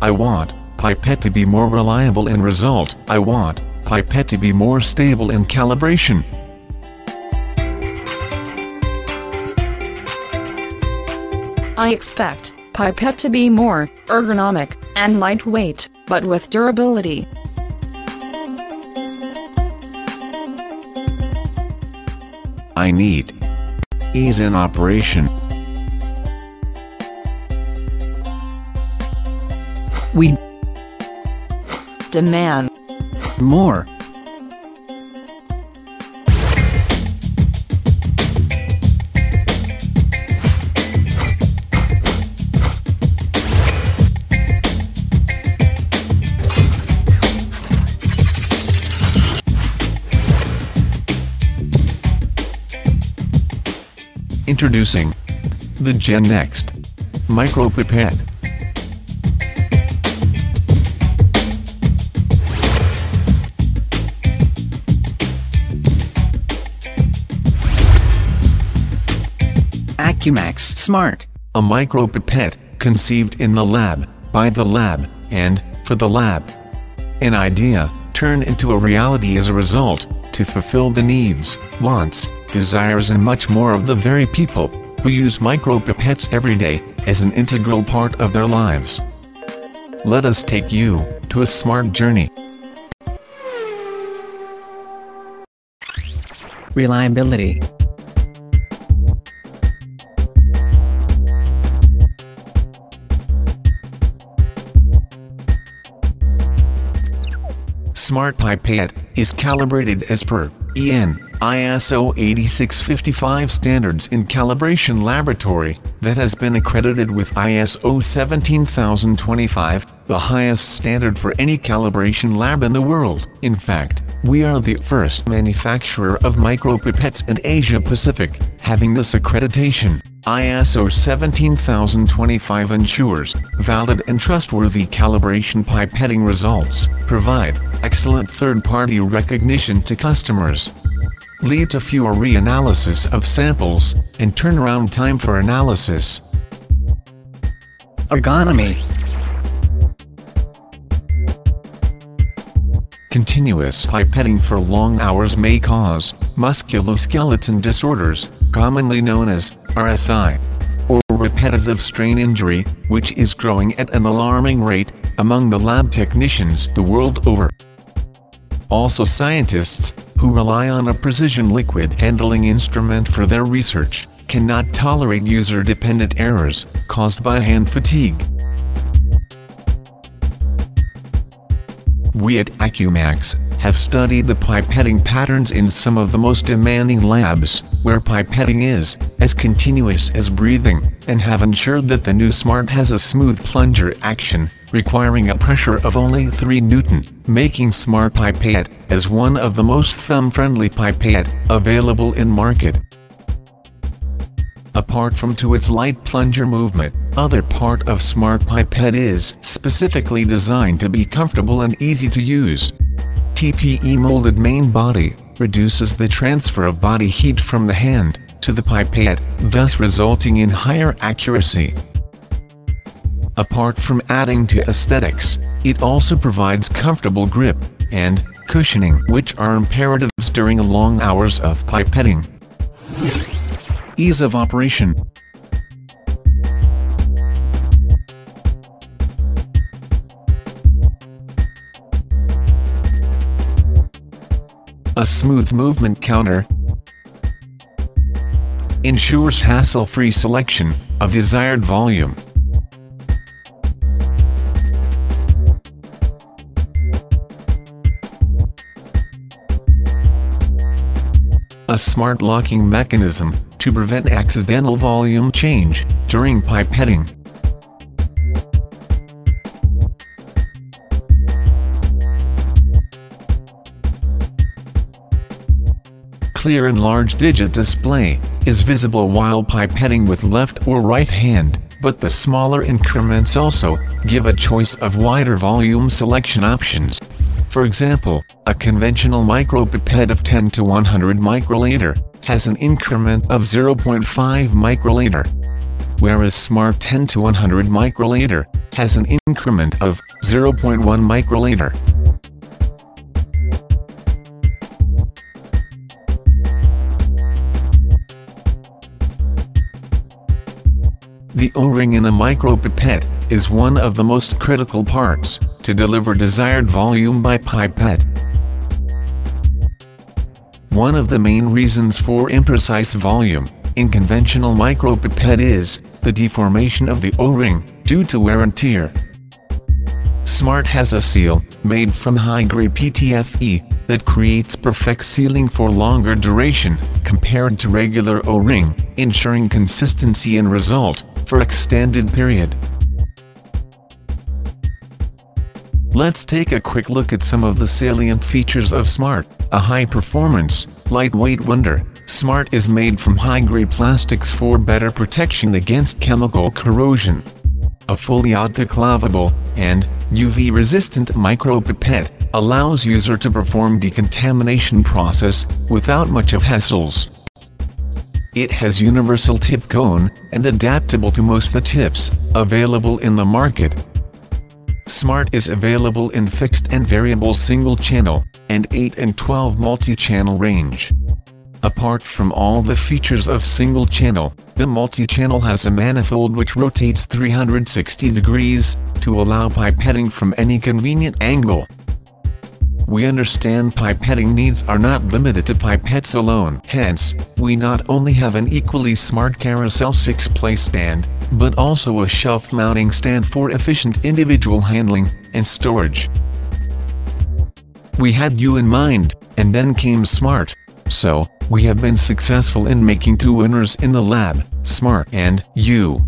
I want pipette to be more reliable in result. I want pipette to be more stable in calibration. I expect pipette to be more ergonomic and lightweight, but with durability. I need ease in operation. We demand more. Introducing the Gen Next Micro Pipette. Accumax Smart, a micro pipette conceived in the lab, by the lab, and for the lab. An idea turned into a reality as a result, to fulfill the needs, wants, desires and much more of the very people who use micro pipettes every day as an integral part of their lives. Let us take you to a smart journey. Reliability. Smart pipette is calibrated as per EN ISO 8655 standards in calibration laboratory that has been accredited with ISO 17025, the highest standard for any calibration lab in the world. In fact, we are the first manufacturer of micropipettes in Asia Pacific. Having this accreditation, ISO 17025 ensures valid and trustworthy calibration pipetting results, provide excellent third-party recognition to customers, lead to fewer reanalysis of samples, and turnaround time for analysis. Ergonomy. Continuous pipetting for long hours may cause musculoskeletal disorders, commonly known as RSI, or repetitive strain injury, which is growing at an alarming rate among the lab technicians the world over. Also, scientists who rely on a precision liquid handling instrument for their research cannot tolerate user-dependent errors caused by hand fatigue. We at Accumax have studied the pipetting patterns in some of the most demanding labs, where pipetting is as continuous as breathing, and have ensured that the new Smart has a smooth plunger action, requiring a pressure of only 3 Newton, making Smart Pipette as one of the most thumb-friendly pipette available in market. Apart from its light plunger movement, other part of Smart Pipette is specifically designed to be comfortable and easy to use. TPE molded main body reduces the transfer of body heat from the hand to the pipette, thus resulting in higher accuracy. Apart from adding to aesthetics, it also provides comfortable grip and cushioning, which are imperatives during long hours of pipetting. Ease of operation. A smooth movement counter ensures hassle-free selection of desired volume. a smart locking mechanism to prevent accidental volume change during pipetting. Clear and large digit display is visible while pipetting with left or right hand, but the smaller increments also give a choice of wider volume selection options. For example, a conventional micropipette of 10 to 100 microliter has an increment of 0.5 microliter, whereas Smart 10 to 100 microliter has an increment of 0.1 microliter. The O-ring in a micropipette is one of the most critical parts to deliver desired volume by pipette. One of the main reasons for imprecise volume in conventional micropipette is the deformation of the O-ring due to wear and tear. Smart has a seal made from high-grade PTFE that creates perfect sealing for longer duration compared to regular O-ring, ensuring consistency in result for extended period. Let's take a quick look at some of the salient features of Smart, a high-performance, lightweight wonder. Smart is made from high-grade plastics for better protection against chemical corrosion. A fully autoclavable and UV-resistant micropipette allows user to perform decontamination process without much of hassles. It has universal tip cone and adaptable to most of the tips available in the market. Smart is available in fixed and variable single channel and 8 and 12 multi-channel range. Apart from all the features of single channel, the multi-channel has a manifold which rotates 360 degrees to allow pipetting from any convenient angle. We understand pipetting needs are not limited to pipettes alone. Hence, we not only have an equally smart carousel 6-place stand, but also a shelf mounting stand for efficient individual handling and storage. We had you in mind, and then came Smart. So, we have been successful in making two winners in the lab, Smart and you.